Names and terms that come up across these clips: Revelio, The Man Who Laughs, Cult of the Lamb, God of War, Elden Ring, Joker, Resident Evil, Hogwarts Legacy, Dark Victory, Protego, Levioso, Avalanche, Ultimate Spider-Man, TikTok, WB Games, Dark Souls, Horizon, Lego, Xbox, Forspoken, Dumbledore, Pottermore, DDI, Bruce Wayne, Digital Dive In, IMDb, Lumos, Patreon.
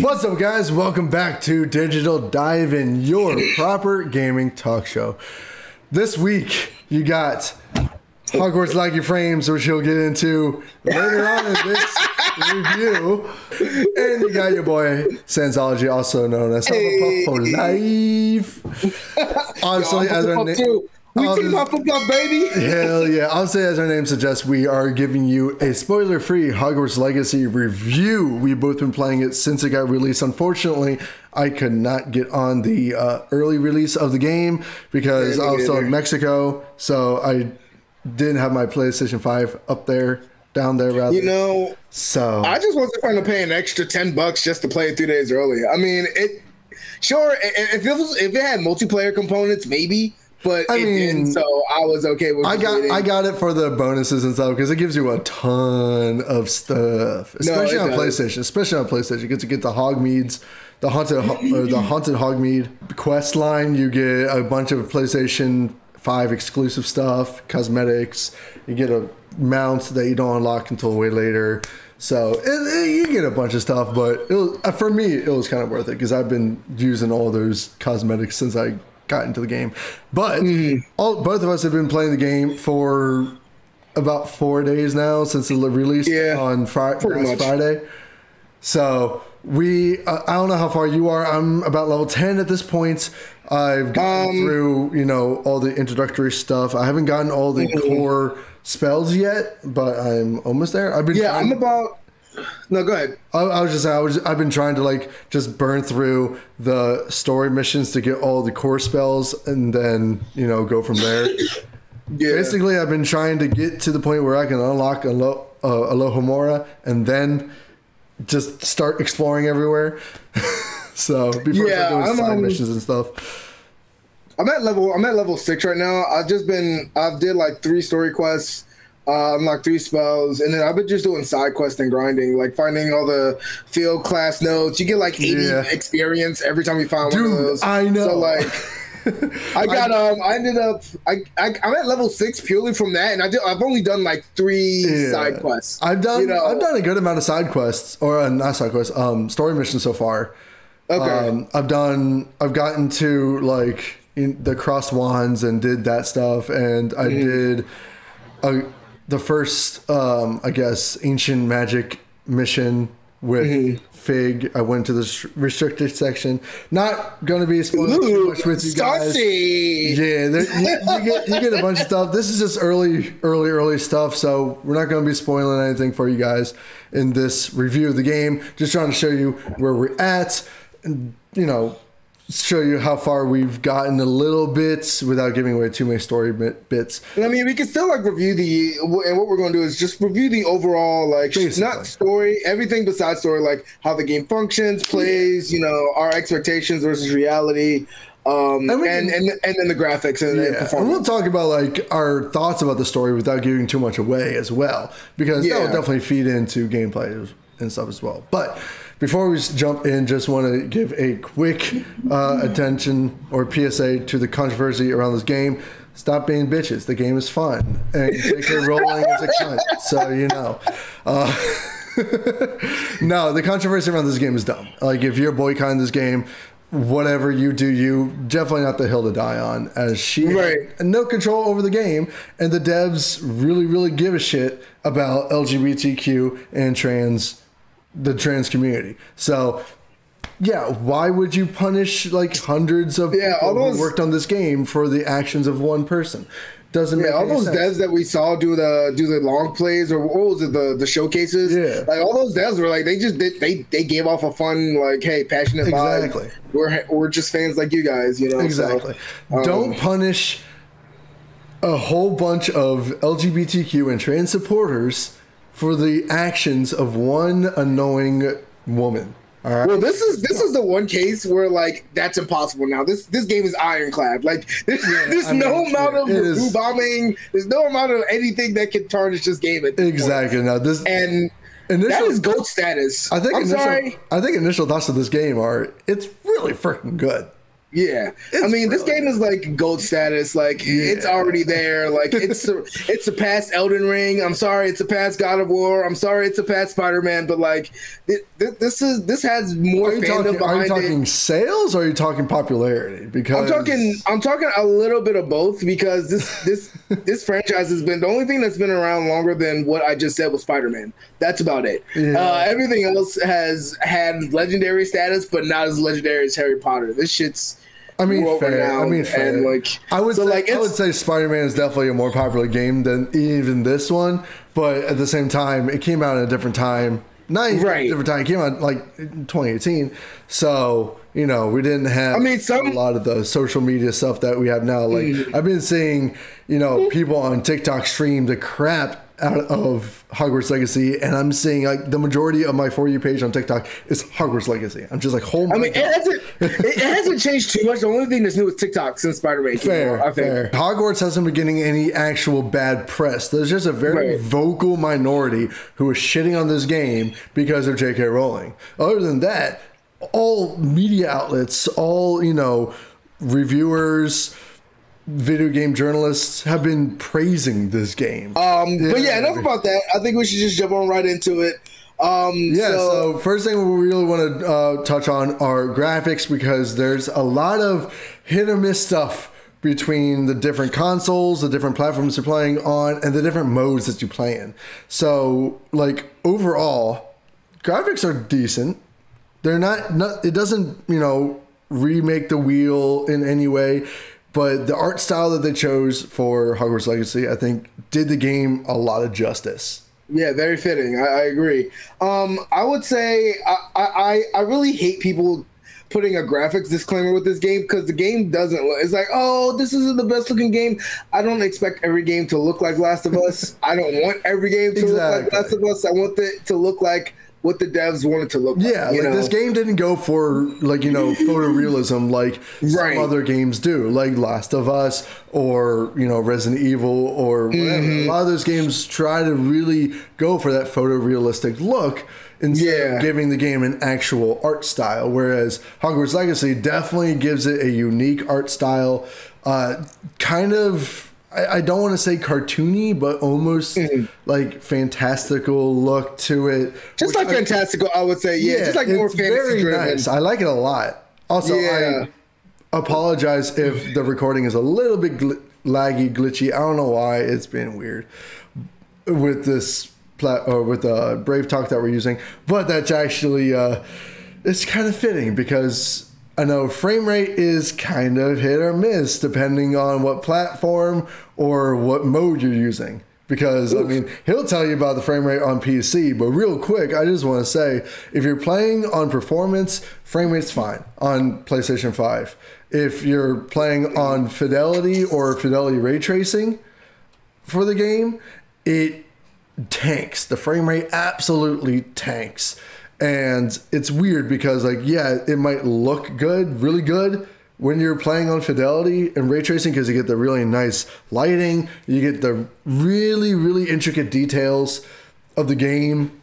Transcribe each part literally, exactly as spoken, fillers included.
What's up, guys? Welcome back to Digital Dive In, your proper gaming talk show. This week, you got Hogwarts Legacy frames, which you'll get into later on in this review. And you got your boy, Sandsology, also known as hey. for Life. Honestly, as our name... We um, team up, up, baby! Hell yeah. Honestly, as our name suggests, we are giving you a spoiler-free Hogwarts Legacy review. We've both been playing it since it got released. Unfortunately, I could not get on the uh, early release of the game because I was still in Mexico, so I didn't have my PlayStation five up there, down there, rather. You know, so I just wasn't trying to pay an extra ten bucks just to play it three days early. I mean, it sure, if it, was, if it had multiplayer components, maybe. But I mean, so I was okay with. I got I got it for the bonuses and stuff because it gives you a ton of stuff, especially on PlayStation. Especially on PlayStation, you get to get the Hogsmeades, the haunted or the haunted Hogsmeade quest line. You get a bunch of PlayStation five exclusive stuff, cosmetics. You get a mount that you don't unlock until way later. So it, it, you get a bunch of stuff, but it was, for me, it was kind of worth it because I've been using all those cosmetics since I got into the game. But mm. all both of us have been playing the game for about four days now since it released yeah, on fri last Friday. So we uh, I don't know how far you are. I'm about level ten at this point. I've gone um, through, you know, all the introductory stuff. I haven't gotten all the mm -hmm. core spells yet, but I'm almost there. I've been yeah I'm about No, go ahead. I, I was just I was I've been trying to like just burn through the story missions to get all the core spells and then, you know, go from there. Yeah. Basically, I've been trying to get to the point where I can unlock Alo uh, Alohomora and then just start exploring everywhere. So before yeah, I do side um, missions and stuff. I'm at level I'm at level six right now. I've just been I've did like three story quests. Uh, unlock three spells, and then I've been just doing side quests and grinding, like finding all the field class notes. You get like eighty yeah. experience every time you find Dude, one of those. I know. So like, I got I, um, I ended up, I, I I'm at level six purely from that, and I do, I've only done like three yeah. side quests. I've done, you know? I've done a good amount of side quests, or uh, not side quests, um, story missions so far. Okay. Um, I've done, I've gotten to like in the cross wands and did that stuff, and I mm. did a. The first, um, I guess, ancient magic mission with mm-hmm. Fig. I went to the restricted section. Not going to be spoiling too much with you guys. Saucy. Yeah, there, you, you, get, you get a bunch of stuff. This is just early, early, early stuff, so we're not going to be spoiling anything for you guys in this review of the game. Just trying to show you where we're at, and, you know, show you how far we've gotten a little bit without giving away too many story bit bits. And I mean, we can still like review the, and what we're going to do is just review the overall, like Basically. not story, everything besides story, like how the game functions, plays, you know, our expectations versus reality. Um, and, and, can, and, and then the graphics and, yeah. and performance. And we'll talk about like our thoughts about the story without giving too much away as well, because yeah. that will definitely feed into gameplay and stuff as well. But before we jump in, just want to give a quick uh, attention or P S A to the controversy around this game. Stop being bitches. The game is fun. And J K Rowling is a cunt, so you know. Uh, no, the controversy around this game is dumb. Like, if you're boycotting this game, whatever you do, you definitely not the hill to die on, as she right. had no control over the game, and the devs really, really give a shit about L G B T Q and trans the trans community. So yeah, why would you punish like hundreds of yeah, people those, who worked on this game for the actions of one person? Doesn't yeah, make all any those sense. Devs that we saw do the do the long plays or what was it the the showcases? Yeah, like all those devs were like they just did, they they gave off a fun like hey passionate vibe. Exactly. We're we're just fans like you guys, you know. Exactly. So, um, don't punish a whole bunch of L G B T Q and trans supporters for the actions of one annoying woman. All right. Well, this is this is the one case where like that's impossible now. This this game is ironclad. Like there's, yeah, there's no mean, amount of blue bombing. There's no amount of anything that can tarnish this game. At this exactly. Point. Now this and initial, that is gold status. I think. I'm initial, sorry. I think initial thoughts of this game are it's really freaking good. Yeah, it's I mean, brilliant. This game is like gold status. Like yeah. it's already there. Like it's a, it's a past Elden Ring. I'm sorry, it's a past God of War. I'm sorry, it's a past Spider-Man. But like it, this is this has more are you fandom talking, behind it. Are you talking it. sales? Or are you talking popularity? Because I'm talking I'm talking a little bit of both, because this this this franchise has been the only thing that's been around longer than what I just said was Spider-Man. That's about it. Yeah. Uh, everything else has had legendary status, but not as legendary as Harry Potter. This shit's I mean, fair. I mean, fair. Like, I would, so say, like I would say Spider-Man is definitely a more popular game than even this one. But at the same time, it came out at a different time. Not even right. a different time. It came out like twenty eighteen. So, you know, we didn't have I mean, some... a lot of the social media stuff that we have now. Like mm. I've been seeing, you know, people on TikTok stream the crap out of Hogwarts Legacy, and I'm seeing like the majority of my For You page on TikTok is Hogwarts Legacy. I'm just like, oh my I mean, God. It hasn't, it hasn't changed too much. The only thing that's new is TikTok since Spider-Man. Fair, out, I fair. Think. Hogwarts hasn't been getting any actual bad press. There's just a very right. vocal minority who is shitting on this game because of J K. Rowling. Other than that, all media outlets, all, you know, reviewers, video game journalists have been praising this game. Um, yeah. But yeah, enough about that. I think we should just jump on right into it. Um, yeah, so, so first thing we really want to uh, touch on are graphics, because there's a lot of hit or miss stuff between the different consoles, the different platforms you're playing on, and the different modes that you play in. So like overall, graphics are decent. They're not, not it doesn't, you know, remake the wheel in any way. But the art style that they chose for Hogwarts Legacy, I think, did the game a lot of justice. Yeah, very fitting. I, I agree. Um, I would say I, I I really hate people putting a graphics disclaimer with this game, because the game doesn't look... It's like, oh, this isn't the best looking game. I don't expect every game to look like Last of Us. I don't want every game to exactly. look like Last of Us. I want it to look like what the devs wanted to look yeah, like. Yeah, like this game didn't go for like, you know, photorealism like right. some other games do, like Last of Us or, you know, Resident Evil or whatever. Mm-hmm. A lot of those games try to really go for that photorealistic look instead yeah. of giving the game an actual art style, whereas Hogwarts Legacy definitely gives it a unique art style, uh, kind of... I don't want to say cartoony, but almost mm-hmm. like fantastical look to it. Just like I, fantastical, I would say. Yeah, yeah, just like more fantasy driven. Nice. I like it a lot. Also, yeah. I apologize if the recording is a little bit gl laggy, glitchy. I don't know why. It's been weird with this plat or with the uh, Brave Talk that we're using, but that's actually uh, it's kind of fitting, because I know frame rate is kind of hit or miss depending on what platform or what mode you're using. Because, oof. I mean, he'll tell you about the frame rate on P C, but real quick, I just want to say, if you're playing on performance, frame rate's fine on PlayStation five. If you're playing on fidelity or fidelity ray tracing for the game, it tanks. The frame rate absolutely tanks. And it's weird because, like, yeah, it might look good, really good, when you're playing on fidelity and ray tracing, because you get the really nice lighting, you get the really, really intricate details of the game,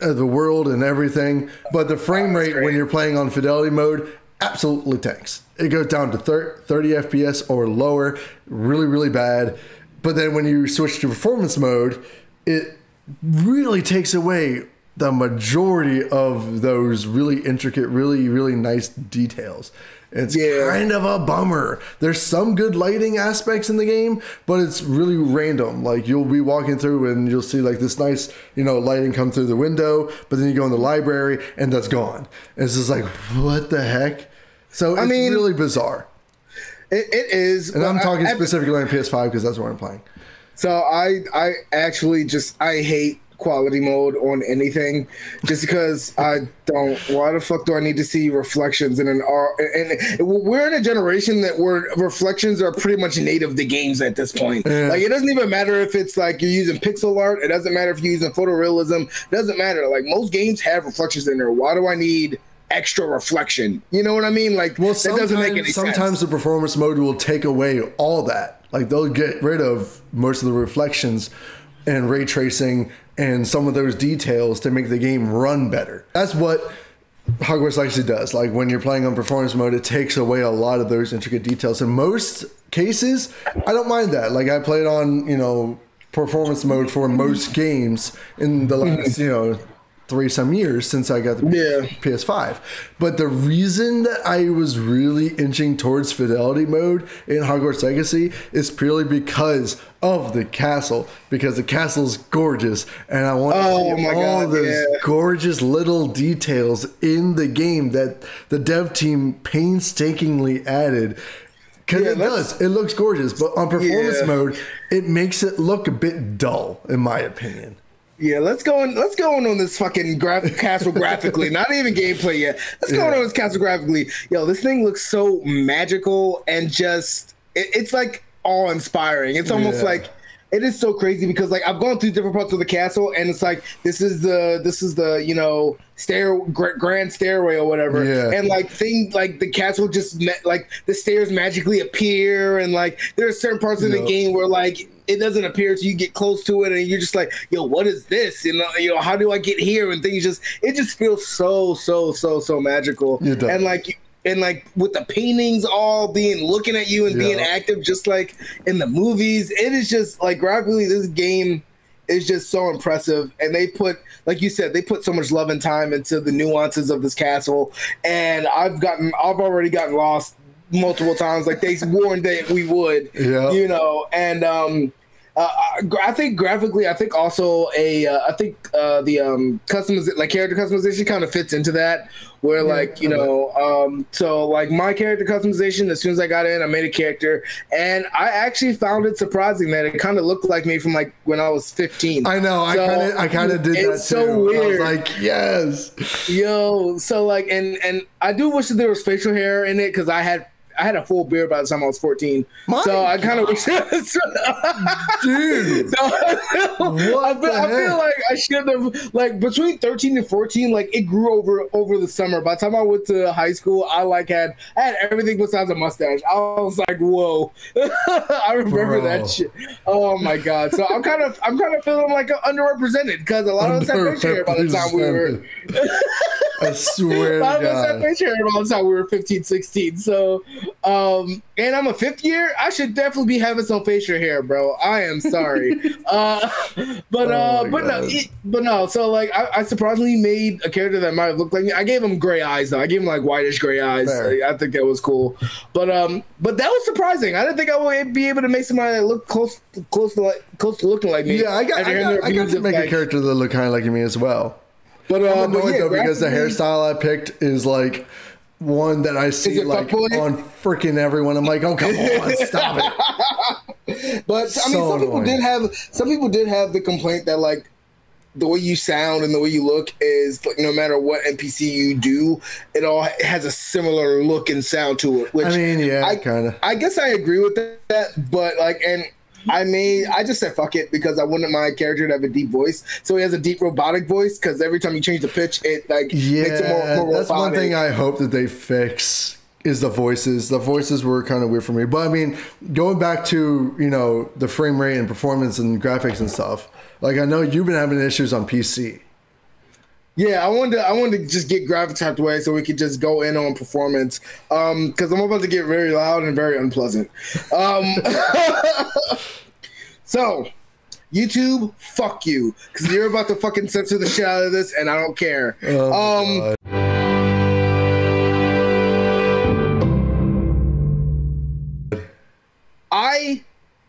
of the world, and everything. But the frame rate when you're playing on fidelity mode absolutely tanks. It goes down to thirty F P S or lower, really, really bad. But then when you switch to performance mode, it really takes away the majority of those really intricate, really, really nice details. It's yeah. kind of a bummer. There's some good lighting aspects in the game, but it's really random. Like, you'll be walking through and you'll see like this nice, you know, lighting come through the window, but then you go in the library and that's gone. And it's just like, what the heck? So it's I mean, really bizarre. It, it is. And well, I'm talking I, specifically I, on P S five because that's what I'm playing. So I, I actually just, I hate quality mode on anything, just because I don't. Why the fuck do I need to see reflections in an R? And we're in a generation that where reflections are pretty much native to games at this point. Yeah. Like, it doesn't even matter if it's like you're using pixel art. It doesn't matter if you're using photorealism. It doesn't matter. Like, most games have reflections in there. Why do I need extra reflection? You know what I mean? Like, well, that doesn't make any sense. Sometimes the performance mode will take away all that. Like, they'll get rid of most of the reflections and ray tracing and some of those details to make the game run better. That's what Hogwarts Legacy does. Like, when you're playing on performance mode, it takes away a lot of those intricate details. In most cases, I don't mind that. Like, I played on, you know, performance mode for most games in the last, you know, three some years since I got the yeah. P S five. But the reason that I was really inching towards fidelity mode in Hogwarts Legacy is purely because of the castle, because the castle's gorgeous and I want oh to see my all God, those yeah. gorgeous little details in the game that the dev team painstakingly added. Because yeah, it does. It looks gorgeous, but on performance yeah. mode, it makes it look a bit dull, in my opinion. Yeah, let's go on. Let's go on on this fucking gra castle graphically. Not even gameplay yet. Let's go yeah. on on this castle graphically. Yo, this thing looks so magical and just it, it's like awe-inspiring. It's almost yeah. like it is so crazy because like I've gone through different parts of the castle and it's like this is the this is the you know stair grand stairway or whatever yeah. and like things like the castle just like the stairs magically appear and like there are certain parts of no. the game where like. It doesn't appear till you get close to it, and you're just like, "Yo, what is this? You know, you know, how do I get here?" And things just, it just feels so, so, so, so magical. And like, and like with the paintings all being looking at you and yeah. being active, just like in the movies, it is just like graphically, this game is just so impressive. And they put, like you said, they put so much love and time into the nuances of this castle. And I've gotten, I've already gotten lost. Multiple times, like they warned that we would, yeah. you know, and um, uh, I think graphically, I think also a, uh, I think uh, the um, customiz like character customization kind of fits into that, where like you know, um, so like my character customization, as soon as I got in, I made a character, and I actually found it surprising that it kind of looked like me from like when I was fifteen. I know, so, I kind of, I kind of did it's that. It's so too. Weird. I was like, yes, yo, so like, and and I do wish that there was facial hair in it because I had. I had a full beard by the time I was fourteen. My so I kind of wish that was... Dude. So I feel, what I, feel, I feel like I should have... Like, between thirteen and fourteen, like, it grew over over the summer. By the time I went to high school, I, like, had... I had everything besides a mustache. I was like, whoa. I remember Bro. That shit. Oh, my God. So I'm kind of I'm kind of feeling, like, underrepresented because a lot of us had facial hair by the time we were... I swear to God. A lot of us had facial hair by the time we were fifteen, sixteen. So... Um, and I'm a fifth year. I should definitely be having some facial hair, bro. I am sorry. uh, but, uh, oh but God. no, it, but no. So like, I, I surprisingly made a character that might have looked like me. I gave him gray eyes though. I gave him like whitish gray eyes. Like, I think that was cool. But, um, but that was surprising. I didn't think I would be able to make somebody that looked close, close to like, close to looking like me. Yeah. I got, I got, I got to make like, a character that looked kind of like me as well. But, uh, I'm annoyed yeah, though, because the hairstyle I picked is like, one that I see like on freaking everyone. I'm like, oh come on, stop it. But so I mean, some annoying. people did have some people did have the complaint that like the way you sound and the way you look is like no matter what N P C you do, it all it has a similar look and sound to it. Which I mean, yeah, I, kinda. I guess I agree with that, but like, and I mean, I just said fuck it because I wanted my character to have a deep voice. So he has a deep robotic voice because every time you change the pitch, it like yeah, makes it more, more that's robotic. One thing I hope that they fix is the voices. The voices were kind of weird for me. But I mean, going back to, you know, the frame rate and performance and graphics and stuff, like I know you've been having issues on P C. Yeah, I wanted to, I wanted to just get graphics out the way so we could just go in on performance um, because I'm about to get very loud and very unpleasant. Um, so, YouTube, fuck you because you're about to fucking censor the shit out of this and I don't care. Oh um, I,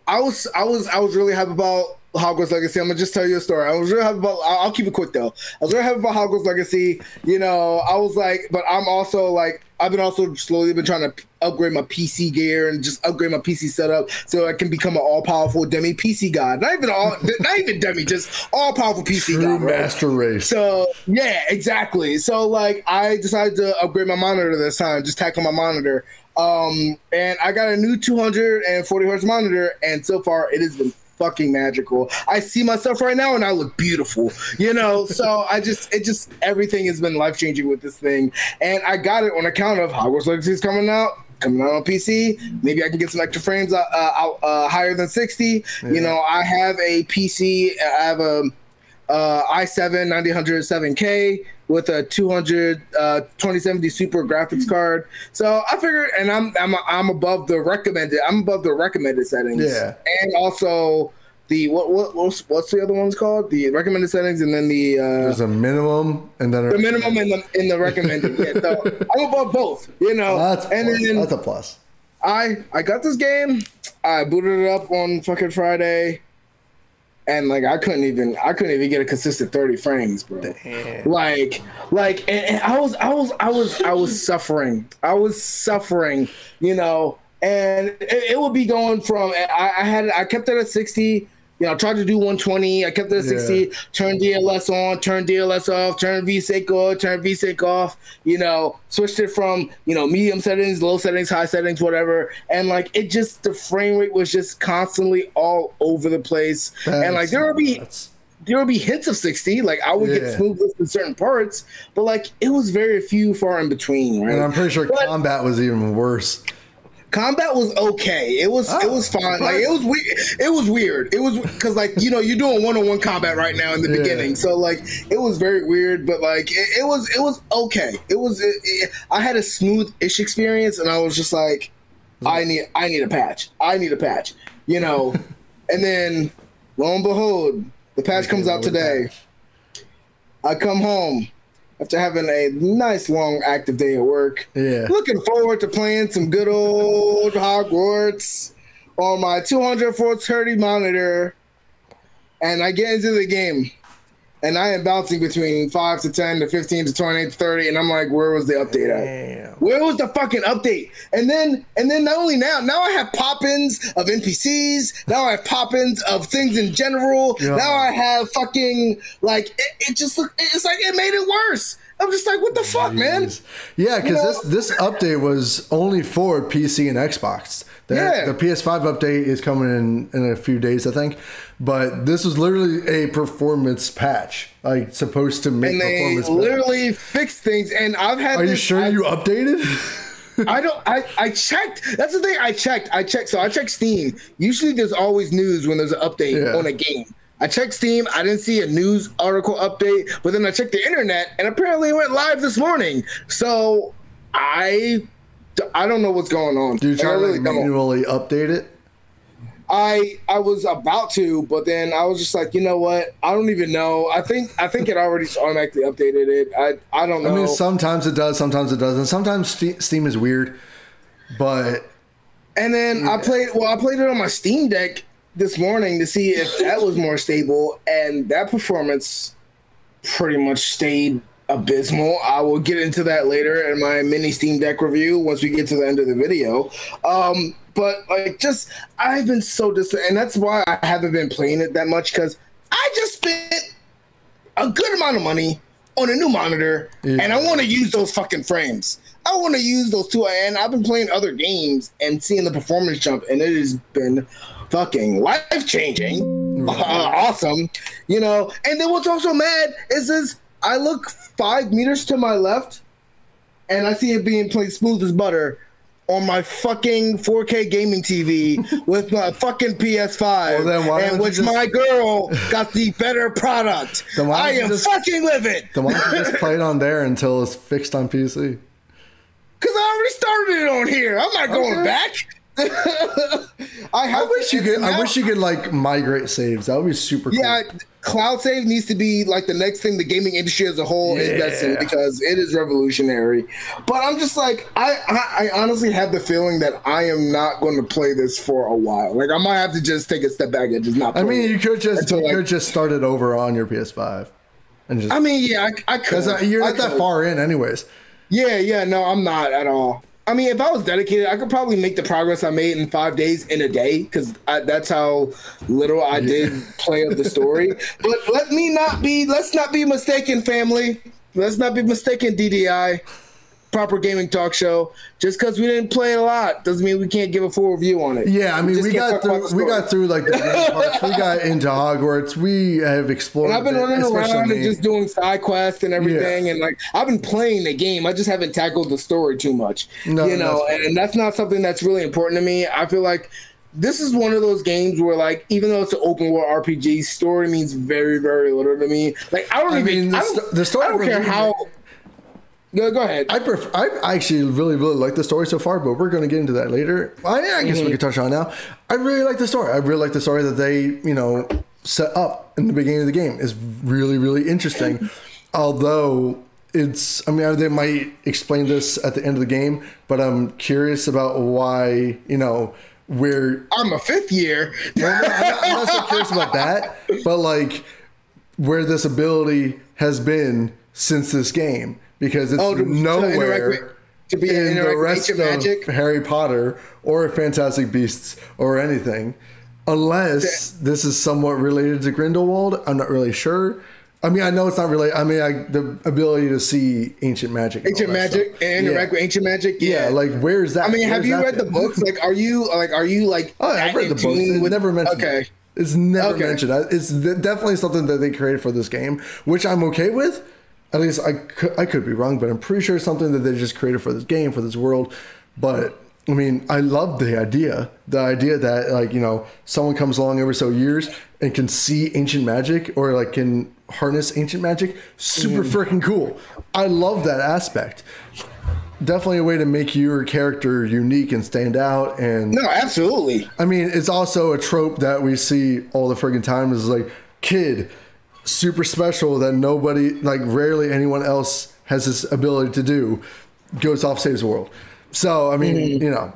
I was, I was, I was really hyped about Hogwarts Legacy. I'm gonna just tell you a story. I was really happy about. I'll keep it quick though. I was really happy about Hogwarts Legacy. You know, I was like, but I'm also like, I've been also slowly been trying to upgrade my P C gear and just upgrade my P C setup so I can become an all powerful demi P C god. Not even all, not even demi, just all powerful P C True god. True master right? race. So yeah, exactly. So like, I decided to upgrade my monitor this time. Just tackle my monitor. Um, and I got a new two hundred forty hertz monitor, and so far it has been fucking magical. I see myself right now and I look beautiful, you know? So I just, it just, everything has been life-changing with this thing. And I got it on account of Hogwarts Legacy is coming out, coming out on P C. Maybe I can get some extra frames uh, uh, uh, higher than sixty. Yeah. You know, I have a P C, I have a uh, i seven ninety hundred seven K. with a two hundred, uh, twenty seventy super graphics card. So I figured, and I'm I'm I'm above the recommended. I'm above the recommended settings. Yeah. And also the what what what's, what's the other one's called? The recommended settings, and then the uh, there's a minimum, and then the minimum in the in the recommended. Yeah, so I'm above both. You know, oh, that's and plus. Then that's a plus. I I got this game. I booted it up on fucking Friday. And like I couldn't even I couldn't even get a consistent thirty frames, bro. Damn. Like, like, and, and I was I was I was I was suffering. I was suffering, you know. And it, it would be going from I, I had I kept it at sixty. You know, I tried to do one twenty. I kept it at sixty. Yeah. Turned D L S on, turned D L S off, turned VSync on, turned VSync off. You know, switched it from you know medium settings, low settings, high settings, whatever. And like it just the frame rate was just constantly all over the place. That's and like there would be there would be hints of sixty. Like I would yeah. get smoothness in certain parts, but like it was very few, far in between. Right? And I'm pretty sure but, combat was even worse. Combat was okay. It was oh, it was fine. Like it was weird. It was weird. It was because like you know you're doing one on one combat right now in the yeah. beginning. So like it was very weird. But like it, it was it was okay. It was. It, it, I had a smooth ish experience, and I was just like, I need I need a patch. I need a patch. You know. And then lo and behold, the patch comes out today. I come home. After having a nice long active day at work, yeah, looking forward to playing some good old Hogwarts on my two hundred four thirty monitor, and I get into the game, and I am bouncing between five to ten to fifteen to twenty to thirty, and I'm like, where was the update at? Damn. Where was the fucking update? And then, and then not only now, now I have pop-ins of N P Cs. Now I have pop-ins of things in general. Yeah. Now I have fucking like it, it just look. It's like it made it worse. I'm just like, what the Jeez. fuck, man? Yeah, because you know? this this update was only for P C and Xbox. They're, yeah. The P S five update is coming in in a few days, I think. But this was literally a performance patch, like supposed to make and they performance. Literally patch. fixed things, and I've had. Are this, you sure I, you updated? I don't. I I checked. That's the thing. I checked. I checked. So I checked Steam. Usually, there's always news when there's an update yeah. on a game. I checked Steam. I didn't see a news article update, but then I checked the internet, and apparently it went live this morning. So I. I don't know what's going on. Did you try to really manually update it? I I was about to, but then I was just like, you know what? I don't even know. I think I think it already automatically updated it. I I don't know. I mean, sometimes it does, sometimes it doesn't. Sometimes Steam is weird, but and then yeah. I played. Well, I played it on my Steam Deck this morning to see if that was more stable, and that performance pretty much stayed abysmal. I will get into that later in my mini Steam Deck review once we get to the end of the video. Um, but like, just I've been so dis, and that's why I haven't been playing it that much because I just spent a good amount of money on a new monitor, yeah. and I want to use those fucking frames. I want to use those two, and I've been playing other games and seeing the performance jump, and it has been fucking life changing, right. uh, awesome, you know. And then what's also mad is this. I look five meters to my left, and I see it being played smooth as butter on my fucking four K gaming T V with my fucking P S five, well, and which just... my girl got the better product. I am just... fucking livid. Then why don't you just play it on there until it's fixed on P C? Because I already started it on here. I'm not going okay. back. I, have I wish you could. Now. I wish you could like migrate saves. That would be super. Yeah, cool. Cloud save needs to be like the next thing the gaming industry as a whole yeah. invests in because it is revolutionary. But I'm just like I, I. I honestly have the feeling that I am not going to play this for a while. Like I might have to just take a step back and just not. Play I mean, you could just until, you like, could just start it over on your P S five. And just. I mean, yeah, I, I could. I, you're I not could. that far in, anyways. Yeah, yeah, no, I'm not at all. I mean, if I was dedicated, I could probably make the progress I made in five days in a day because that's how little I did play of the story. But let me not be, let's not be mistaken, family. Let's not be mistaken, D D I, proper gaming talk show. Just because we didn't play a lot doesn't mean we can't give a full review on it. Yeah, I mean, we got through, we got through like the game parts. We got into Hogwarts. We have explored. And I've been running around and just doing side quests and everything, yeah. and like I've been playing the game. I just haven't tackled the story too much, no, you know. That's and, and that's not something that's really important to me. I feel like this is one of those games where, like, even though it's an open world R P G, story means very, very little to me. Like, I don't I even mean, the, I don't, the story I don't care how. No, go ahead. I prefer, I actually really, really like the story so far, but we're going to get into that later. I, I guess mm-hmm. we could touch on it now. I really like the story. I really like the story that they, you know, set up in the beginning of the game. It's really, really interesting. Although it's, I mean, they might explain this at the end of the game, but I'm curious about why, you know, we're... I'm a fifth year. Well, I'm, not, I'm not so curious about that, but like where this ability has been since this game. Because it's oh, to, nowhere to, to be in the rest of magic? Harry Potter or Fantastic Beasts or anything, unless yeah. this is somewhat related to Grindelwald. I'm not really sure. I mean, I know it's not related. I mean, I, the ability to see ancient magic, ancient and magic, stuff. and interact yeah. with ancient magic. Yeah. yeah, like where is that? I mean, where have you read been? the books? Like, are you like, are you like? Oh, I've read the books. It's with, never mentioned. Okay, it. it's never okay. mentioned. It's definitely something that they created for this game, which I'm okay with. At least I could, I could be wrong, but I'm pretty sure it's something that they just created for this game, for this world. But I mean, I love the idea. The idea that, like, you know, someone comes along every so years and can see ancient magic or like can harness ancient magic. Super mm. freaking cool. I love that aspect. Definitely a way to make your character unique and stand out. And no, absolutely. I mean, it's also a trope that we see all the freaking time is like kid. Super special that nobody, like rarely anyone else has this ability to do, goes off, saves the world. So, I mean, mm-hmm. you know,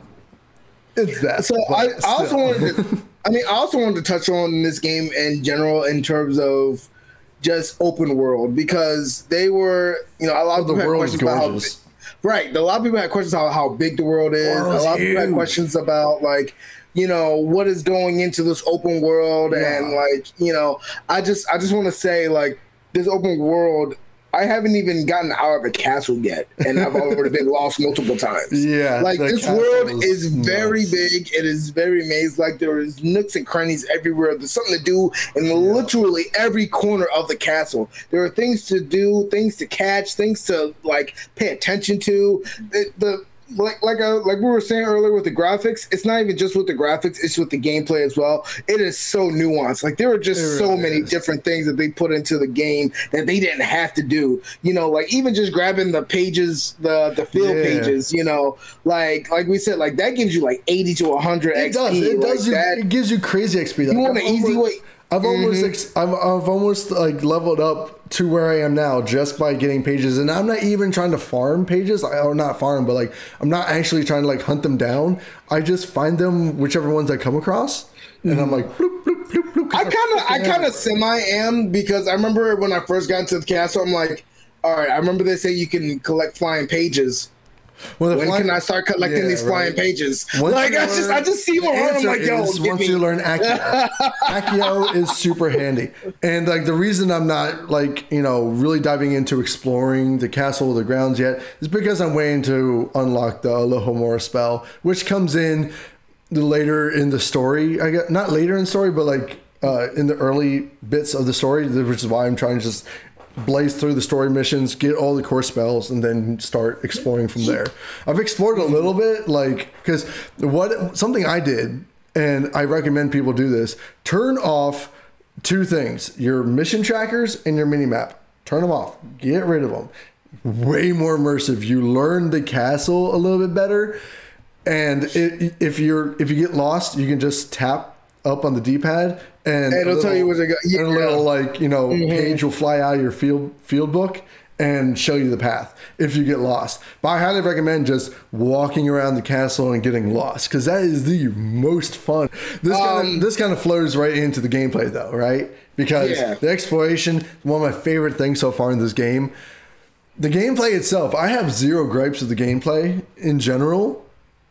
it's that. So I, I also wanted to, I mean, I also wanted to touch on this game in general in terms of just open world, because they were, you know, a lot of the world is gorgeous. How, right. A lot of people had questions about how big the world is. World is a lot huge. of people had questions about like, you know, what is going into this open world. Yeah. And like, you know, I just, I just want to say like this open world, I haven't even gotten out of a castle yet. And I've already been lost multiple times. Yeah. Like this world is very nuts. big. It is very maze. Like there is nooks and crannies everywhere. There's something to do in yeah. literally every corner of the castle. There are things to do, things to catch, things to like pay attention to. The, the Like like I, like we were saying earlier with the graphics, it's not even just with the graphics; it's with the gameplay as well. It is so nuanced. Like there are just really so many is. different things that they put into the game that they didn't have to do. You know, like even just grabbing the pages, the the field yeah. pages. You know, like like we said, like that gives you like eighty to a hundred. It X P, does. It does. Like you, that. It gives you crazy X P. Like, you want an easy way. I've almost, mm-hmm. I've, I've almost like leveled up to where I am now just by getting pages, and I'm not even trying to farm pages, or not farm, but like I'm not actually trying to like hunt them down. I just find them whichever ones I come across, and mm-hmm. I'm like, bloop, bloop, bloop, bloop, I kind of, I kind of semi am because I remember when I first got into the castle, I'm like, all right, I remember they say you can collect flying pages. Well, when flying, can I start collecting yeah, these flying right. pages? Once like I just, I just see one. I'm like, yo, is, once me. you learn Accio, Accio is super handy. And like the reason I'm not like you know really diving into exploring the castle, the grounds yet, is because I'm waiting to unlock the Alohomora spell, which comes in the later in the story. I guess not later in the story, but like uh, in the early bits of the story, which is why I'm trying to just blaze through the story missions, get all the core spells, and then start exploring from there. I've explored a little bit, like, because what something I did, and I recommend people do this, turn off two things, your mission trackers and your minimap. Turn them off. Get rid of them. Way more immersive. You learn the castle a little bit better, and it, if you're if you get lost, you can just tap up on the D-pad, and it'll little, tell you what they got. Yeah. A little like you know mm-hmm. page will fly out of your field field book and show you the path if you get lost. But I highly recommend just walking around the castle and getting lost, because that is the most fun. This um, kind of this kind of flows right into the gameplay though, right? Because yeah. the exploration, one of my favorite things so far in this game. The gameplay itself, I have zero gripes with the gameplay in general.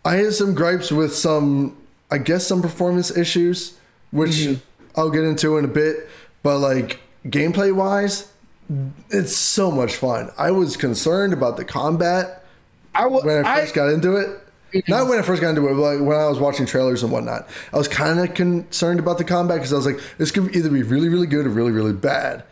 I have some gripes with some, I guess, some performance issues, which mm-hmm. I'll get into in a bit, but like gameplay wise, it's so much fun. I was concerned about the combat I w when I first I got into it. Mm-hmm. Not when I first got into it, but like when I was watching trailers and whatnot, I was kind of concerned about the combat because I was like, this could either be really, really good or really, really bad.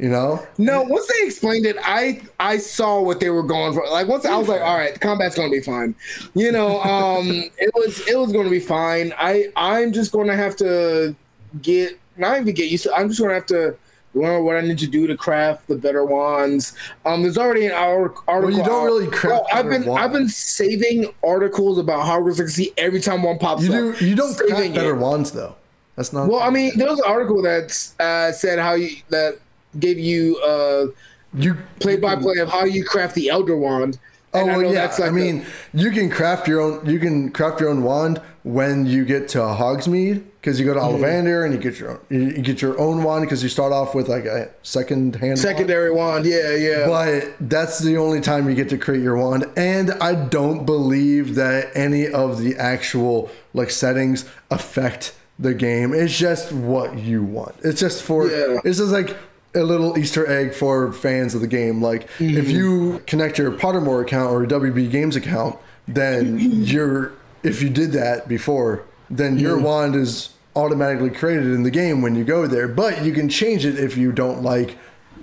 You know? No, once they explained it, I I saw what they were going for. Like once I was like, all right, the combat's gonna be fine. You know, um, it was it was gonna be fine. I I'm just gonna have to get not even get used to. I'm just gonna have to learn what I need to do to craft the better wands. Um, there's already an article. Well, you don't really craft. Bro, I've been wands. I've been saving articles about Hogwarts Legacy every time one pops you do, up. You don't saving craft better it. wands though. That's not. Well, I mean, there was an article that uh, said how you that. Give you uh you play by play of how you craft the Elder Wand. Oh well, I know yeah, that's like I mean a, you can craft your own. You can craft your own wand when you get to Hogsmeade because you go to Ollivander mm-hmm. and you get your own, you get your own wand because you start off with like a second hand secondary wand. wand. Yeah, yeah. But that's the only time you get to create your wand. And I don't believe that any of the actual like settings affect the game. It's just what you want. It's just for yeah. it's just like. a little Easter egg for fans of the game. Like mm-hmm. if you connect your Pottermore account or W B Games account, then you're, if you did that before, then mm-hmm. your wand is automatically created in the game when you go there, but you can change it if you don't like,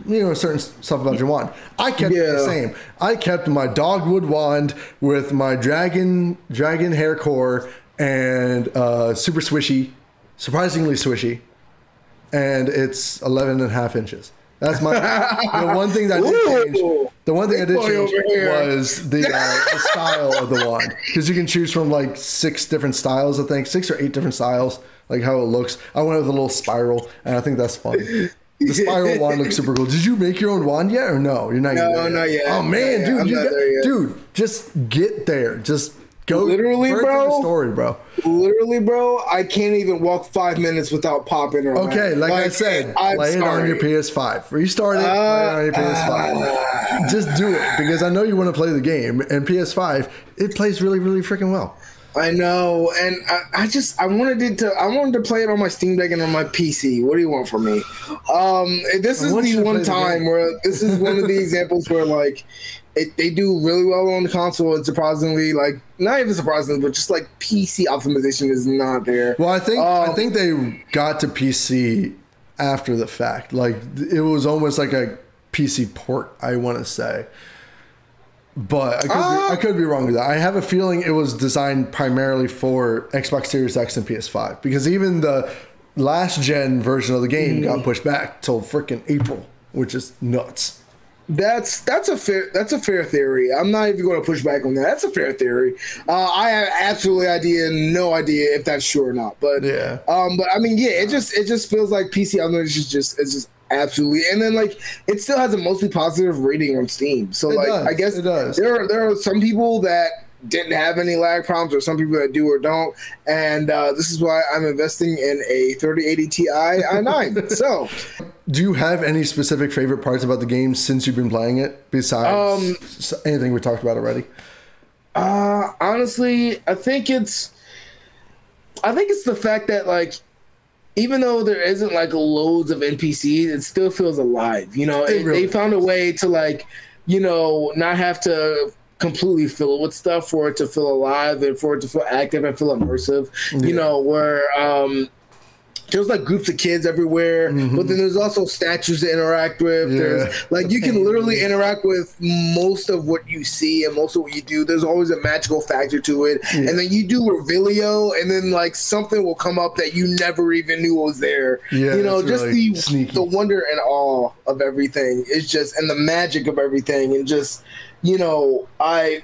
you know, certain stuff about your wand. I kept yeah. it the same. I kept my dogwood wand with my dragon, dragon hair core and uh, super swishy, surprisingly swishy. And it's eleven and a half inches. That's my the one thing that I did change. The one thing I did change was the, uh, the style of the wand, because you can choose from like six different styles. I think six or eight different styles, like how it looks. I went with a little spiral, and I think that's funny. The spiral wand looks super cool. Did you make your own wand yet, or no? You're not. No, there not yet. yet. Oh man, dude, I'm you got, dude, just get there. Just. Go literally, bro. The story, bro. Literally, bro. I can't even walk five minutes without popping. Around. Okay, like, like I said, I'm play sorry. it on your P S five. Restart it. Uh, play it on your P S five. Uh, Just do it because I know you want to play the game. And P S five, it plays really, really freaking well. I know, and I, I just I wanted it to I wanted to play it on my Steam Deck and on my P C. What do you want from me? Um, this is the one time the where this is one of the examples where like it, they do really well on the console. And surprisingly, like not even surprisingly, but just like P C optimization is not there. Well, I think um, I think they got to P C after the fact. Like it was almost like a P C port, I want to say. But I could, uh, be, I could be wrong with that. I have a feeling it was designed primarily for Xbox Series X and P S five because even the last gen version of the game mm. got pushed back till freaking April, which is nuts. That's that's a fair that's a fair theory. I'm not even going to push back on that. That's a fair theory. Uh, I have absolutely idea, no idea if that's true or not. But yeah, um, but I mean, yeah, it just it just feels like P C. I mean, it's just it's just. Absolutely, and then like it still has a mostly positive rating on Steam. So like I guess there are there are some people that didn't have any lag problems, or some people that do or don't. And uh, this is why I'm investing in a thirty eighty Ti i nine. So, do you have any specific favorite parts about the game since you've been playing it? Besides um, anything we talked about already? Uh, honestly, I think it's I think it's the fact that like. Even though there isn't like loads of N P Cs, it still feels alive. You know, it, really they found a way to like, you know, not have to completely fill it with stuff for it to feel alive and for it to feel active and feel immersive. Yeah. You know, where um, there's like groups of kids everywhere, mm-hmm. but then there's also statues to interact with. Yeah. There's like you can literally interact with most of what you see and most of what you do. There's always a magical factor to it. Yeah. And then you do Revelio and then like something will come up that you never even knew was there. Yeah, you know, just really the sneaky. the wonder and awe of everything. It's just and the magic of everything and just, you know, I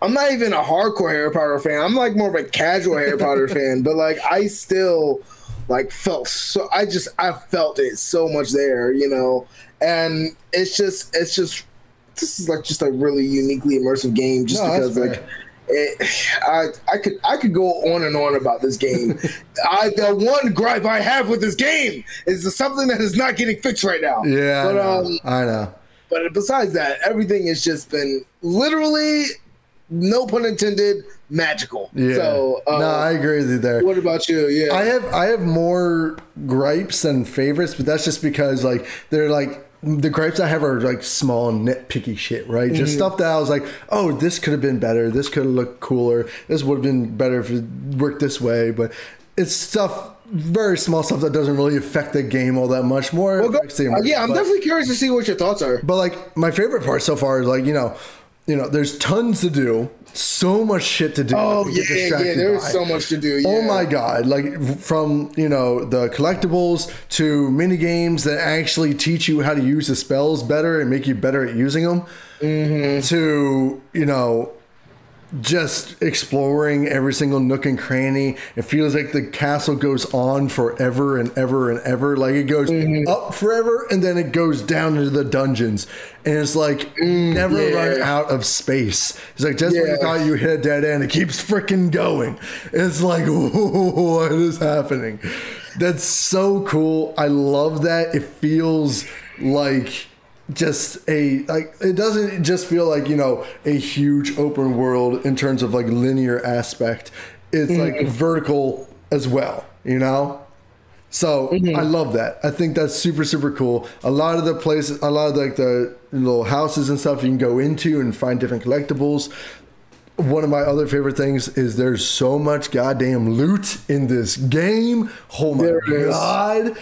I'm not even a hardcore Harry Potter fan. I'm like more of a casual Harry Potter fan, but like I still like felt so I just I felt it so much there, you know, and it's just it's just this is like just a really uniquely immersive game just no, because like it, I I could I could go on and on about this game. I the one gripe I have with this game is something that is not getting fixed right now. Yeah, but, I know. Um, I know. But besides that, everything has just been literally, no pun intended, magical. Yeah. So, uh, no, I agree with you there. What about you? Yeah, I have I have more gripes than favorites, but that's just because like they're like the gripes I have are like small nitpicky shit, right? Mm-hmm. Just stuff that I was like, oh, this could have been better. This could have looked cooler. This would have been better if it worked this way. But it's stuff very small stuff that doesn't really affect the game all that much. More well, go, uh, yeah, I'm but, definitely curious to see what your thoughts are. But like, my favorite part so far is like, you know, you know, there's tons to do, so much shit to do. Oh yeah, yeah, there's by. so much to do. Yeah. Oh my god! Like from you know the collectibles to mini games that actually teach you how to use the spells better and make you better at using them. Mm-hmm. To you know, just exploring every single nook and cranny. It feels like the castle goes on forever and ever and ever. Like it goes mm-hmm. up forever and then it goes down into the dungeons. And it's like mm, never yeah. run out of space. It's like just yeah. when you thought you hit a dead end, it keeps freaking going. It's like, what is happening? That's so cool. I love that. It feels like just a like it doesn't just feel like you know a huge open world in terms of like linear aspect. It's mm-hmm. like vertical as well, you know. So mm-hmm. I love that. I think that's super super cool. A lot of the places, a lot of like the little houses and stuff you can go into and find different collectibles. One of my other favorite things is there's so much goddamn loot in this game. Oh my there god. Is.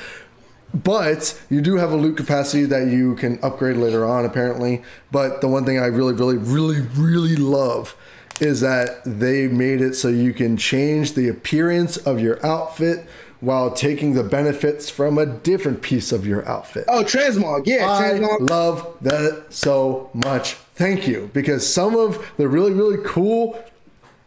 But you do have a loot capacity that you can upgrade later on, apparently. But the one thing I really, really, really, really love is that they made it so you can change the appearance of your outfit while taking the benefits from a different piece of your outfit. Oh, transmog. Yeah, transmog. I love that so much. Thank you. Because some of the really, really cool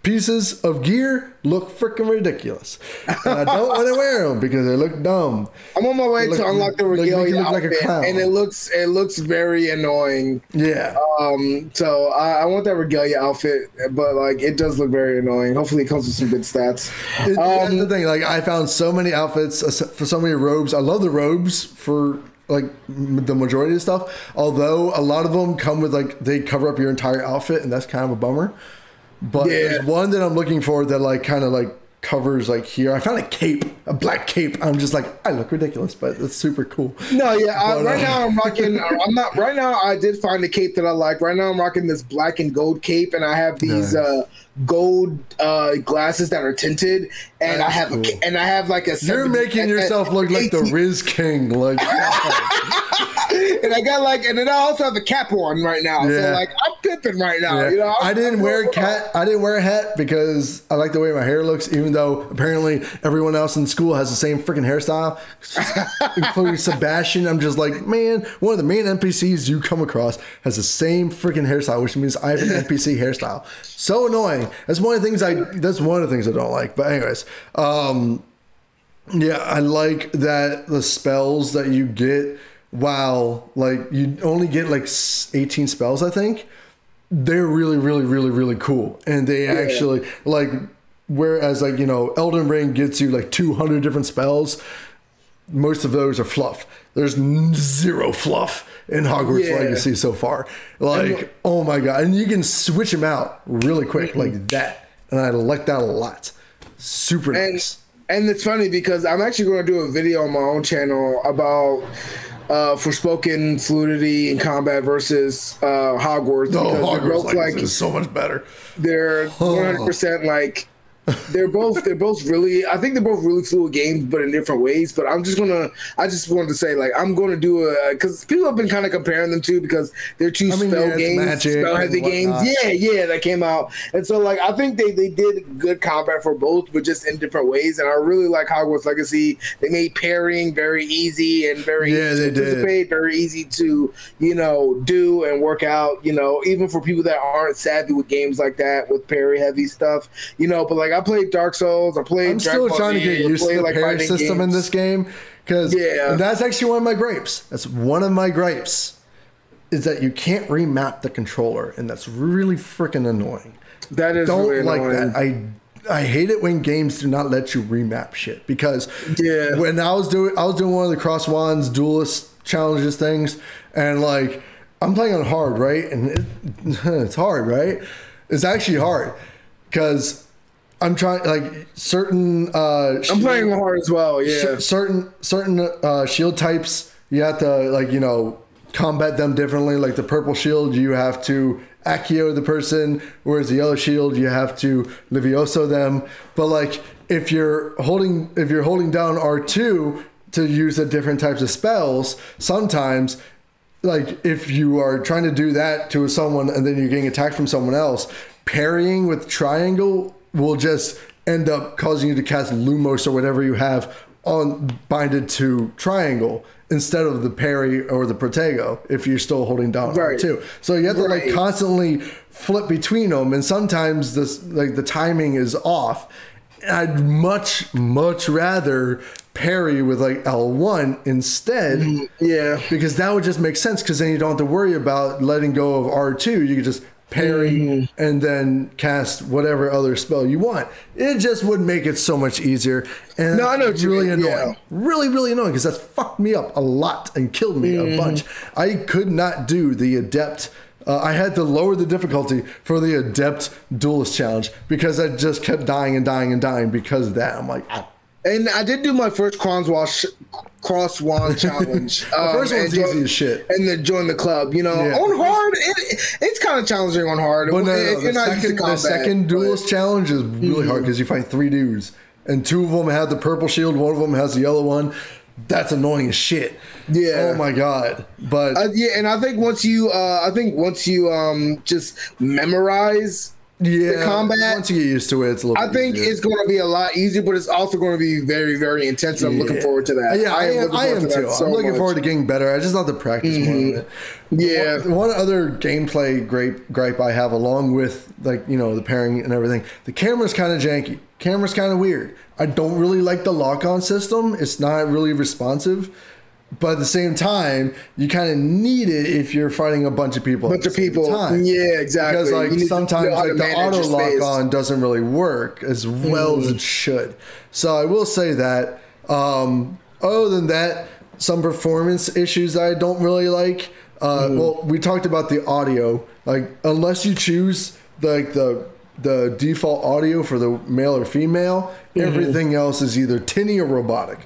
pieces of gear look freaking ridiculous. And I don't want to wear them because they look dumb. I'm on my way look, to unlock the regalia look, look like a clown. And it looks it looks very annoying. Yeah. Um. So I, I want that regalia outfit, but like it does look very annoying. Hopefully, it comes with some good stats. It, um, that's the thing. Like I found so many outfits for so many robes. I love the robes for like the majority of stuff. Although a lot of them come with like they cover up your entire outfit, and that's kind of a bummer. But yeah. there's one that I'm looking for that like kind of like covers like here. I found a cape, a black cape. I'm just like, I look ridiculous, but it's super cool. No, yeah. But, I, right um... now I'm rocking. I'm not right now. I did find a cape that I like. Right now I'm rocking this black and gold cape, and I have these nice. uh, gold uh, glasses that are tinted, and That's I have cool. a, and I have like a. You're making a, yourself a, look like the Riz King, like. And I got like, and then I also have a cap on right now. Yeah. So like, I'm pimping right now. Yeah. You know, I'm, I didn't I'm wear a cat. I didn't wear a hat because I like the way my hair looks. Even though apparently everyone else in school has the same freaking hairstyle, including Sebastian. I'm just like, man, one of the main N P Cs you come across has the same freaking hairstyle, which means I have an N P C hairstyle. So annoying. That's one of the things I. That's one of the things I don't like. But anyways, um, yeah, I like that the spells that you get. Wow, like you only get like eighteen spells, I think. They're really, really, really, really cool. And they yeah. actually, like, whereas, like, you know, Elden Ring gets you like two hundred different spells, most of those are fluff. There's zero fluff in Hogwarts yeah. Legacy so far. Like, oh my God. And you can switch them out really quick, like that. And I like that a lot. Super and, nice. And it's funny because I'm actually going to do a video on my own channel about. Uh, Forspoken, fluidity, and combat versus uh, Hogwarts. No, Hogwarts both, like, is so much better. They're one hundred percent like they're both they're both really. I think they're both really fluid games, but in different ways. But I'm just gonna. I just wanted to say like I'm gonna do a because people have been kind of comparing them to because they're two I mean, spell yeah, games, spell heavy games. Yeah, yeah, that came out, and so like I think they they did good combat for both, but just in different ways. And I really like Hogwarts Legacy. They made pairing very easy and very yeah, easy to participate, very easy to you know do and work out. You know, even for people that aren't savvy with games like that with parry heavy stuff. You know, but like. I played Dark Souls. I played. I'm Dragon still Ball trying to get used to the like parry system games. in this game because yeah. that's actually one of my gripes. That's one of my gripes is that you can't remap the controller, and that's really freaking annoying. That is don't really like annoying. that. I I hate it when games do not let you remap shit because yeah. when I was doing I was doing one of the Cross Wands Duelist challenges things, and like I'm playing on hard, right? And it, it's hard, right? It's actually hard because. I'm trying like certain. Uh, shield, I'm playing hard as well. Yeah. Certain certain uh, shield types, you have to like you know combat them differently. Like the purple shield, you have to accio the person, whereas the yellow shield, you have to Levioso them. But like if you're holding if you're holding down R two to use the different types of spells, sometimes, like if you are trying to do that to someone and then you're getting attacked from someone else, parrying with triangle will just end up causing you to cast Lumos or whatever you have on binded to triangle instead of the parry or the protego if you're still holding down right. R two. So you have to right. like constantly flip between them, and sometimes this like the timing is off. I'd much much rather parry with like L one instead, yeah, because that would just make sense, because then you don't have to worry about letting go of R two. You could just parry mm-hmm. and then cast whatever other spell you want. It just would make it so much easier. And no, I know it's really annoying. Yeah. Really, really annoying, because that's fucked me up a lot and killed me mm-hmm. a bunch. I could not do the adept. Uh, I had to lower the difficulty for the adept duelist challenge because I just kept dying and dying and dying because of that. I'm like, I And I did do my first Crosswand Crosswand challenge. The first um, one's joined, easy as shit. And then join the club, you know. Yeah. On hard, it, it's kind of challenging on hard. But no, no, if the, you're not second, used to combat, the second duelist challenge is really mm-hmm. hard because you fight three dudes, and two of them have the purple shield, one of them has the yellow one. That's annoying as shit. Yeah. Oh my god. But uh, yeah, and I think once you, uh, I think once you um, just memorize. Yeah, the combat, once you get used to it, it's a little I bit think easier. It's going to be a lot easier, but it's also going to be very, very intense. I'm yeah. looking forward to that. Yeah, I am, I am, I am too. So I'm looking much. forward to getting better. I just have to practice mm-hmm. more of it. Yeah. One, one other gameplay gripe, gripe I have, along with like you know the pairing and everything, the camera's kind of janky. Camera's kind of weird. I don't really like the lock-on system. It's not really responsive. But at the same time, you kind of need it if you're fighting a bunch of people. Bunch of people. Time. Yeah, exactly. Because like sometimes like the auto lock on doesn't really work as well mm. as it should. So I will say that. Um, other than that, some performance issues I don't really like. Uh, mm. Well, we talked about the audio. Like unless you choose like the the default audio for the male or female, mm-hmm. everything else is either tinny or robotic.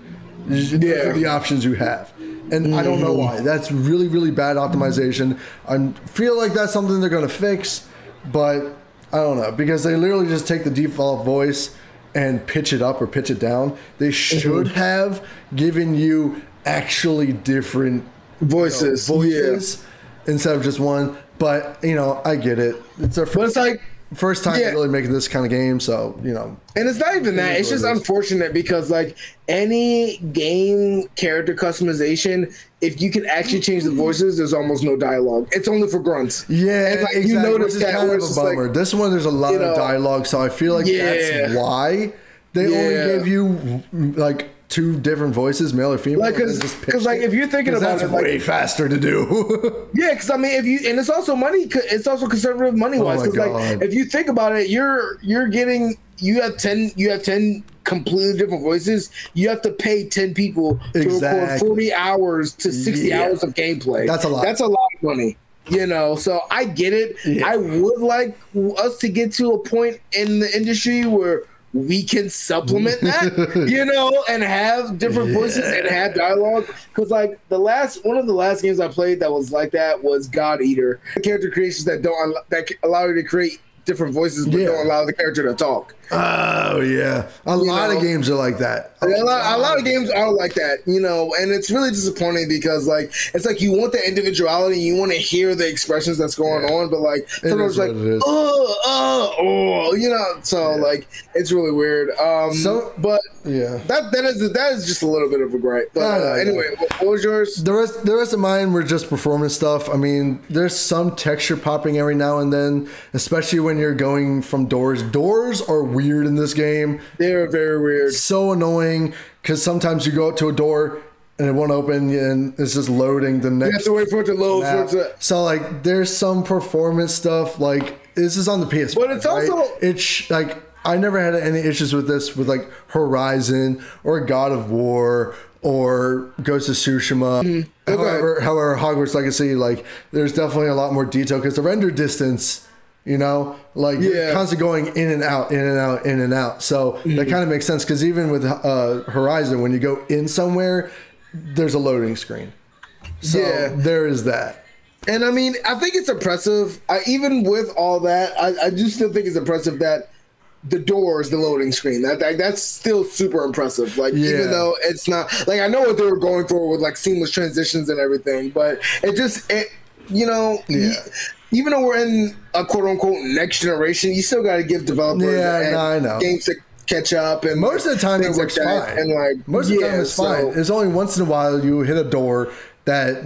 Yeah. For the options you have. And mm. I don't know why. That's really, really bad optimization. I feel like that's something they're going to fix, but I don't know. Because they literally just take the default voice and pitch it up or pitch it down. They should mm-hmm. have given you actually different voices, you know, voices yeah. instead of just one. But, you know, I get it. It's their first but it's like First time yeah. really making this kind of game, so you know. And it's not even that; it's just it unfortunate because, like, any game character customization, if you can actually change the voices, there's almost no dialogue. It's only for grunts. Yeah, and, like, exactly. You notice that. Kind of a bummer. Like, this one, there's a lot you know, of dialogue, so I feel like yeah. that's why they yeah. only gave you like two different voices, male or female. Like, because like if you're thinking about it, way like, faster to do. Yeah, because I mean, if you and it's also money. It's also conservative money wise. Oh like, if you think about it, you're you're getting you have ten you have ten completely different voices. You have to pay ten people exactly. to record forty hours to sixty yeah. hours of gameplay. That's a lot. That's a lot of money. You know, so I get it. Yeah. I would like us to get to a point in the industry where we can supplement that, you know, and have different yeah. voices and have dialogue. Because like the last one of the last games I played that was like that was God Eater. The character creations that don't that allow you to create different voices but yeah. don't allow the character to talk. Oh yeah, a you lot know? of games are like that. A lot, a lot of games are like that, you know, and it's really disappointing because like it's like you want the individuality, you want to hear the expressions that's going yeah. on, but like sometimes like oh oh oh, you know, so yeah. like it's really weird. Um, so, but yeah, that that is that is just a little bit of a gripe. But no, no, uh, anyway, no. what, what was yours? The rest, the rest of mine were just performance stuff. I mean, there's some texture popping every now and then, especially when you're going from doors. Doors are weird. Weird in this game. They're very weird. So annoying because sometimes you go up to a door and it won't open and it's just loading the next. You have to wait for it to load. For it to... So like there's some performance stuff like this is on the P S five. But it's right? also it's like I never had any issues with this with like Horizon or God of War or Ghost of Tsushima. Mm-hmm. Okay. However, however, Hogwarts Legacy, like there's definitely a lot more detail because the render distance. You know, like yeah. constantly going in and out, in and out, in and out. So mm-hmm. that kind of makes sense because even with uh, Horizon, when you go in somewhere, there's a loading screen. So yeah. there is that. And I mean, I think it's impressive. I, even with all that, I, I do still think it's impressive that the doors, the loading screen. That, that that's still super impressive. Like yeah. even though it's not like I know what they were going for with like seamless transitions and everything, but it just it you know yeah. y- even though we're in a quote unquote next generation, you still got to give developers yeah, no, I know. games to catch up. And most of the time it works like fine. And like most yeah, of the time it's so, fine. There's only once in a while you hit a door that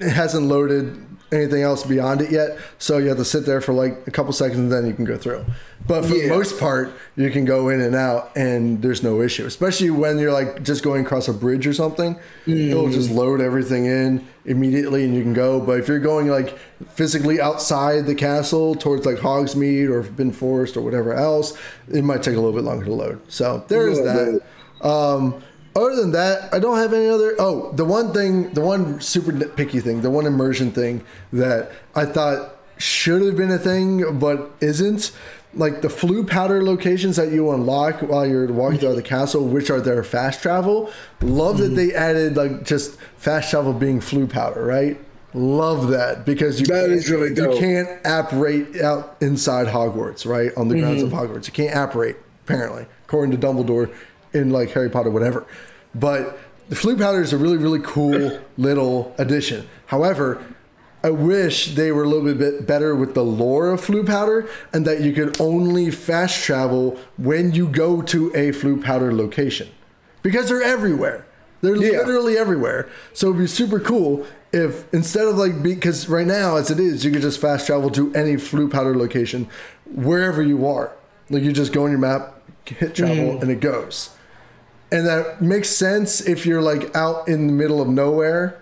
hasn't loaded anything else beyond it yet, so you have to sit there for like a couple seconds and then you can go through. But for yeah. the most part, you can go in and out and there's no issue, especially when you're like just going across a bridge or something. Mm. It'll just load everything in immediately and you can go. But if you're going like physically outside the castle towards like Hogsmeade or Forbidden Forest or whatever else, it might take a little bit longer to load. So there's yeah, that. Yeah. Um, other than that, I don't have any other... Oh, the one thing, the one super nitpicky thing, the one immersion thing that I thought should have been a thing but isn't, like the flu powder locations that you unlock while you're walking through the castle, which are their fast travel. Love mm-hmm. that they added like just fast travel being flu powder, right? Love that, because you, that is really dope. You can't apparate out inside Hogwarts, right? On the grounds mm-hmm. of Hogwarts. You can't apparate, apparently, according to Dumbledore in like Harry Potter, whatever. But the flu powder is a really, really cool little addition. However, I wish they were a little bit better with the lore of flu powder and that you could only fast travel when you go to a flu powder location, because they're everywhere. They're yeah. literally everywhere. So it'd be super cool if instead of like, because right now as it is, you could just fast travel to any flu powder location wherever you are. Like you just go on your map, hit travel mm. and it goes. And that makes sense if you're like out in the middle of nowhere.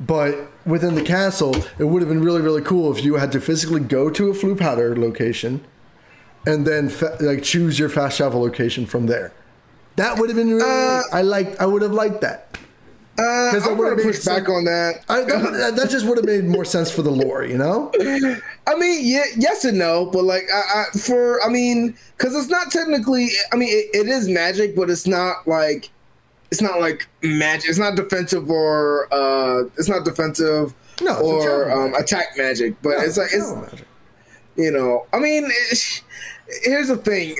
But within the castle, it would have been really, really cool if you had to physically go to a flu powder location and then fa- like choose your fast travel location from there. That would have been really, uh, I liked, I would have liked that. Uh, I'm going to push sense. back on that. I, that. That just would have made more sense for the lore, you know? I mean, yeah, yes and no, but like I, I for, I mean, because it's not technically, I mean, it, it is magic, but it's not like, It's not like magic. It's not defensive or uh, it's not defensive no, or um, attack magic. But no, it's like it's, it's you know. I mean, it, here's the thing.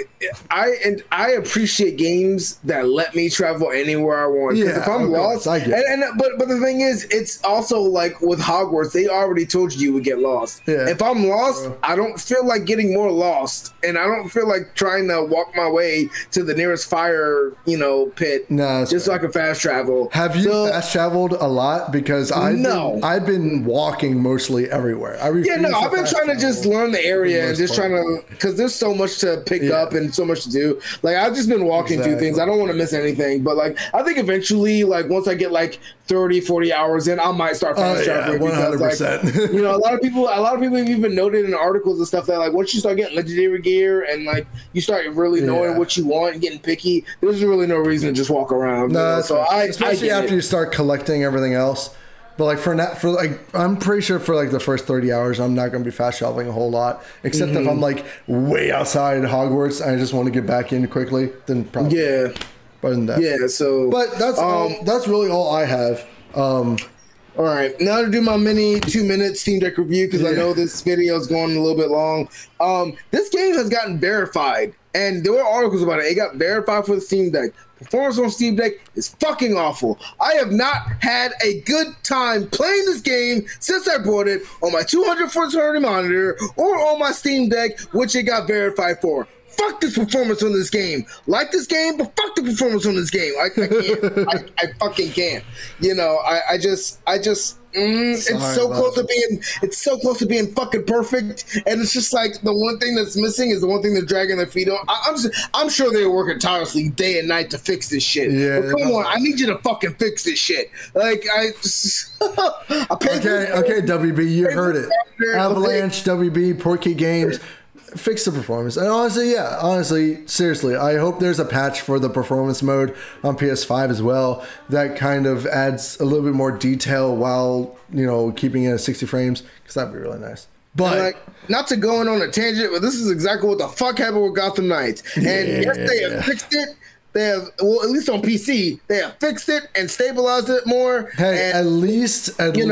I and I appreciate games that let me travel anywhere I want. Yeah, if I'm lost, I get. And, and but but the thing is, it's also like with Hogwarts, they already told you you would get lost. Yeah. If I'm lost, uh, I don't feel like getting more lost, and I don't feel like trying to walk my way to the nearest fire, you know, pit. No, just so I can fast travel. Have you so, fast traveled a lot? Because I no, been, I've been walking mostly everywhere. I yeah, no, I've been trying to just learn the area and just part. trying to because there's so much to pick yeah. up and so much to do. Like I've just been walking exactly. through things. I don't want to miss anything, but like I think eventually, like once I get like thirty, forty hours in, I might start fast traveling. Oh, yeah, one hundred percent. Because, like, you know, a lot of people, a lot of people have even noted in articles and stuff that like once you start getting legendary gear and like you start really knowing yeah. what you want and getting picky, there's really no reason to just walk around. No, you know? So I, especially I after it. you start collecting everything else. But like for not for like, I'm pretty sure for like the first thirty hours, I'm not going to be fast traveling a whole lot, except mm-hmm. if I'm like way outside Hogwarts and I just want to get back in quickly. Then probably yeah, but than that yeah. So, but that's um, all, that's really all I have. Um, all right, now to do my mini two minute Steam Deck review because yeah. I know this video is going a little bit long. Um, this game has gotten verified, and there were articles about it. It got verified for the Steam Deck. Performance on Steam Deck is fucking awful. I have not had a good time playing this game since I bought it on my two hundred forty hertz monitor or on my Steam Deck, which it got verified for. Fuck this performance on this game. Like this game, but fuck the performance on this game. I, I can't. I, I fucking can't. You know, I, I just, I just, mm, it's so close to being, it's so close to being fucking perfect. And it's just like the one thing that's missing is the one thing they're dragging their feet on. I, I'm, just, I'm sure they're working tirelessly day and night to fix this shit. Yeah, but come on, I need you to fucking fix this shit. Like I. Just, I okay, okay, W B, you heard it. Avalanche, W B, Porky Games. Fix the performance. And honestly, yeah, honestly, seriously, I hope there's a patch for the performance mode on P S five as well that kind of adds a little bit more detail while, you know, keeping it at sixty frames, because that'd be really nice. But like, not to go in on a tangent, but this is exactly what the fuck happened with Gotham Knights. And yeah. yes, they have fixed it. They have, well, at least on P C, they have fixed it and stabilized it more. Hey, and, at least, at least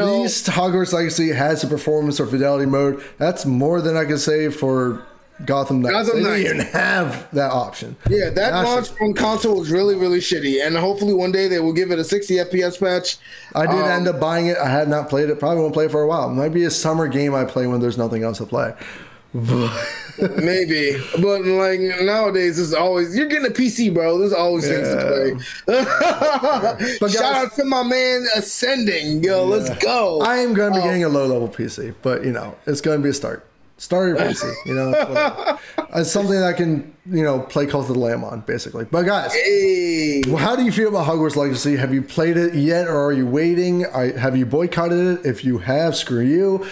know, Hogwarts Legacy has a performance or fidelity mode. That's more than I can say for Gotham Knights. Gotham Knights. They didn't even have that option. Yeah, that Gosh. launch on console was really, really shitty. And hopefully one day they will give it a sixty F P S patch. I did um, end up buying it. I had not played it. Probably won't play it for a while. It might be a summer game I play when there's nothing else to play. Maybe. But like nowadays, it's always, you're getting a P C, bro. There's always yeah. things to play. But shout guys, out to my man Ascending. Yo, yeah. let's go. I am going to be um, getting a low level P C, but you know, it's going to be a start. Start your P C, you know. It's, it's something that I can, you know, play Cult of the Lamb on, basically. But guys, hey. how do you feel about Hogwarts Legacy? Have you played it yet, or are you waiting? I, have you boycotted it? If you have, screw you.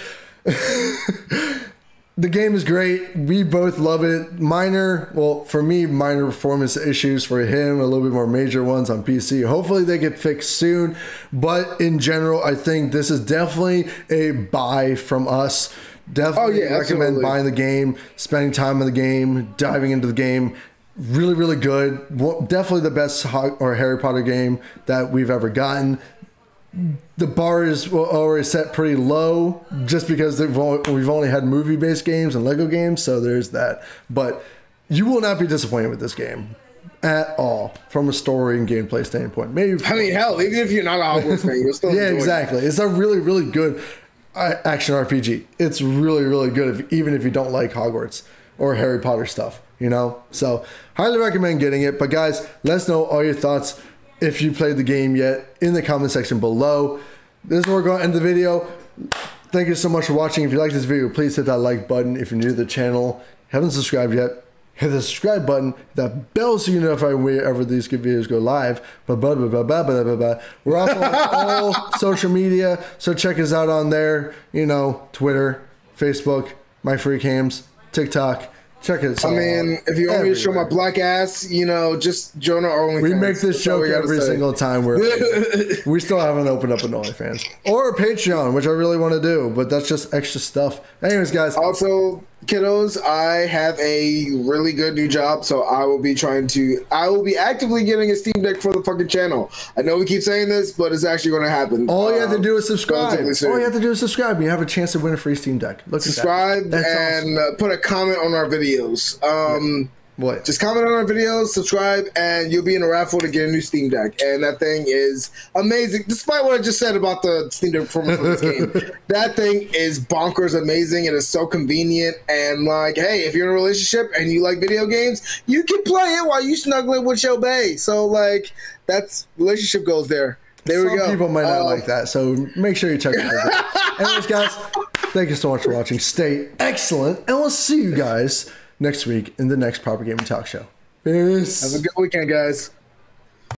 The game is great. We both love it. Minor, well, for me, minor performance issues. For him, a little bit more major ones on P C. Hopefully they get fixed soon. But in general, I think this is definitely a buy from us. Definitely oh, yeah, recommend absolutely. buying the game, spending time in the game, diving into the game. Really, really good. Definitely the best or Harry Potter game that we've ever gotten. The bar is already set pretty low just because they've only, we've only had movie-based games and Lego games, so there's that. But you will not be disappointed with this game at all from a story and gameplay standpoint. Maybe I mean, hell, even if you're not a Hogwarts fan, you're still yeah, exactly. It. It's a really, really good action R P G. It's really, really good, if, even if you don't like Hogwarts or Harry Potter stuff, you know? So highly recommend getting it. But guys, let us know all your thoughts if you played the game yet in the comment section below. This is where we're going to end the video. Thank you so much for watching. If you like this video, please hit that like button. If you're new to the channel, haven't subscribed yet, hit the subscribe button, hit that bell so you know if I whenever these good videos go live. Blah, blah, blah, blah, blah, blah, blah, blah. We're off on all social media, so check us out on there. You know, Twitter, Facebook, my free cams, TikTok. Check it. I mean, if you want me to show my black ass, you know, just join our OnlyFans. We make this joke every single time. We're we still haven't opened up an OnlyFans or a Patreon, which I really want to do, but that's just extra stuff. Anyways, guys. Also, kiddos, I have a really good new job, so I will be trying to. I will be actively getting a Steam Deck for the fucking channel. I know we keep saying this, but it's actually going to happen. All um, you have to do is subscribe. All you have to do is subscribe, and you have a chance to win a free Steam Deck. Look subscribe at that. That's and awesome. uh, put a comment on our videos. Um, what? Just comment on our videos, subscribe, and you'll be in a raffle to get a new Steam Deck. And that thing is amazing. Despite what I just said about the Steam Deck performance of this game, that thing is bonkers amazing. It is so convenient. And like, hey, if you're in a relationship and you like video games, you can play it while you snuggling with your bae. So like, that's relationship goals there. There Some we go. Some people might not uh, like that, so make sure you check it out. Anyways, guys, thank you so much for watching. Stay excellent, and we'll see you guys next week in the next Proper Gaming Talk Show. Peace. Have a good weekend, guys.